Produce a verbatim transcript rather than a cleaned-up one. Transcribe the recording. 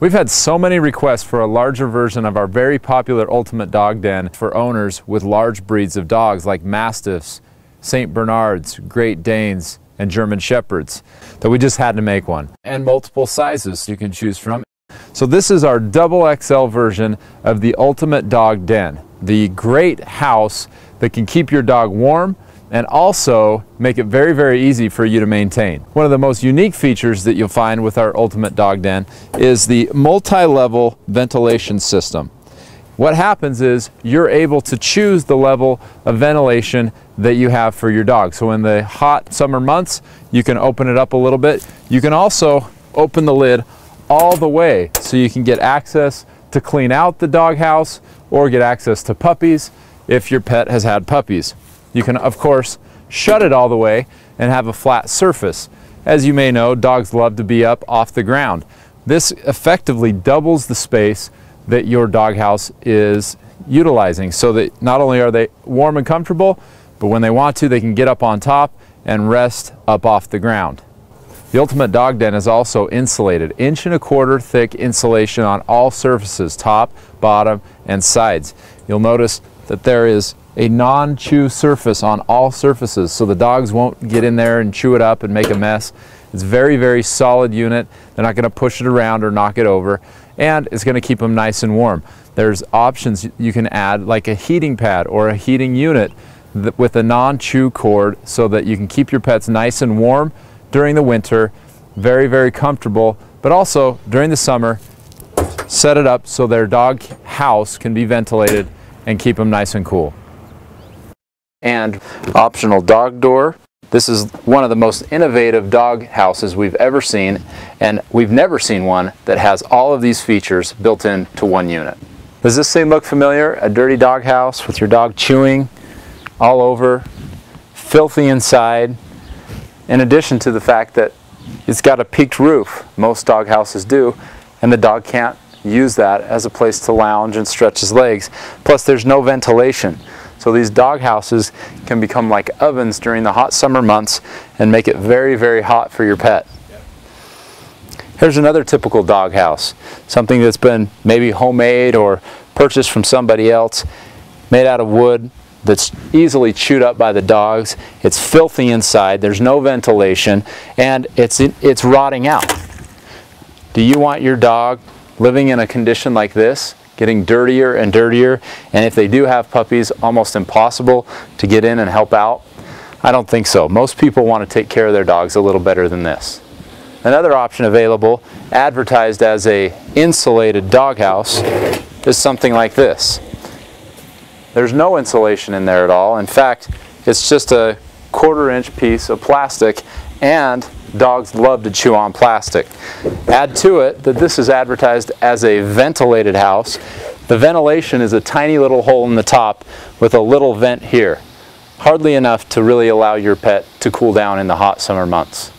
We've had so many requests for a larger version of our very popular Ultimate Dog Den for owners with large breeds of dogs like Mastiffs, Saint Bernards, Great Danes, and German Shepherds that we just had to make one. And multiple sizes you can choose from. So this is our double X L version of the Ultimate Dog Den, the great house that can keep your dog warm and also make it very, very easy for you to maintain. One of the most unique features that you'll find with our Ultimate Dog Den is the multi-level ventilation system. What happens is you're able to choose the level of ventilation that you have for your dog. So in the hot summer months, you can open it up a little bit. You can also open the lid all the way so you can get access to clean out the doghouse or get access to puppies if your pet has had puppies. You can, of course, shut it all the way and have a flat surface. As you may know, dogs love to be up off the ground. This effectively doubles the space that your doghouse is utilizing so that not only are they warm and comfortable, but when they want to, they can get up on top and rest up off the ground. The Ultimate Dog Den is also insulated, inch and a quarter thick insulation on all surfaces, top, bottom, and sides. You'll notice that there is a non-chew surface on all surfaces, so the dogs won't get in there and chew it up and make a mess. It's very, very solid unit. They're not going to push it around or knock it over, and it's going to keep them nice and warm. There's options you can add, like a heating pad or a heating unit with a non-chew cord, so that you can keep your pets nice and warm during the winter, very, very comfortable, but also during the summer, set it up so their dog house can be ventilated and keep them nice and cool. And optional dog door. This is one of the most innovative dog houses we've ever seen, and we've never seen one that has all of these features built into one unit. Does this thing look familiar? A dirty dog house with your dog chewing all over, filthy inside, in addition to the fact that it's got a peaked roof, most dog houses do, and the dog can't use that as a place to lounge and stretch his legs. Plus there's no ventilation. So these dog houses can become like ovens during the hot summer months and make it very, very hot for your pet. Here's another typical dog house, something that's been maybe homemade or purchased from somebody else, made out of wood that's easily chewed up by the dogs. It's filthy inside, there's no ventilation, and it's, it's rotting out. Do you want your dog living in a condition like this? Getting dirtier and dirtier, and if they do have puppies, almost impossible to get in and help out? I don't think so. Most people want to take care of their dogs a little better than this. Another option available, advertised as an insulated doghouse, is something like this. There's no insulation in there at all. In fact, it's just a quarter inch piece of plastic, and dogs love to chew on plastic. Add to it that this is advertised as a ventilated house. The ventilation is a tiny little hole in the top with a little vent here. Hardly enough to really allow your pet to cool down in the hot summer months.